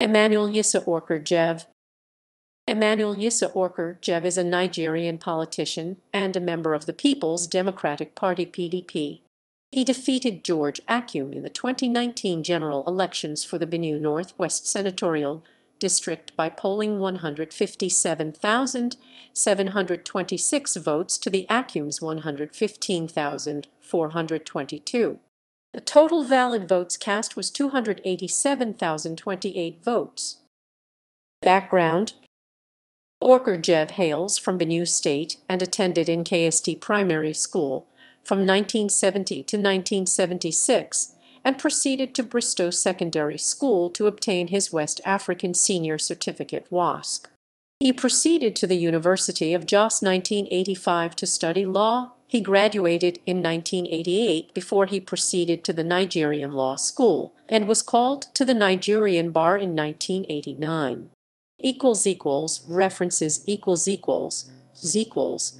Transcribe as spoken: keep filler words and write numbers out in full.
Emmanuel Yisa Orker-Jev. Emmanuel Yisa Orker-Jev is a Nigerian politician and a member of the Peoples Democratic Party (P D P). He defeated George Akume in the twenty nineteen general elections for the Benue North-West Senatorial District by polling one hundred fifty-seven thousand seven hundred twenty-six votes to the Akume's one hundred fifteen thousand four hundred twenty-two. The total valid votes cast was two hundred eighty-seven thousand twenty-eight votes. Background: Orker-Jev hails from Benue State and attended N K S T primary school from nineteen seventy to nineteen seventy-six and proceeded to Bristow Secondary School to obtain his West African Senior Certificate (W A S C). He proceeded to the University of Jos nineteen eighty-five to study law. He graduated in nineteen eighty-eight before he proceeded to the Nigerian Law School and was called to the Nigerian bar in nineteen eighty-nine. Equals equals references equals equals equals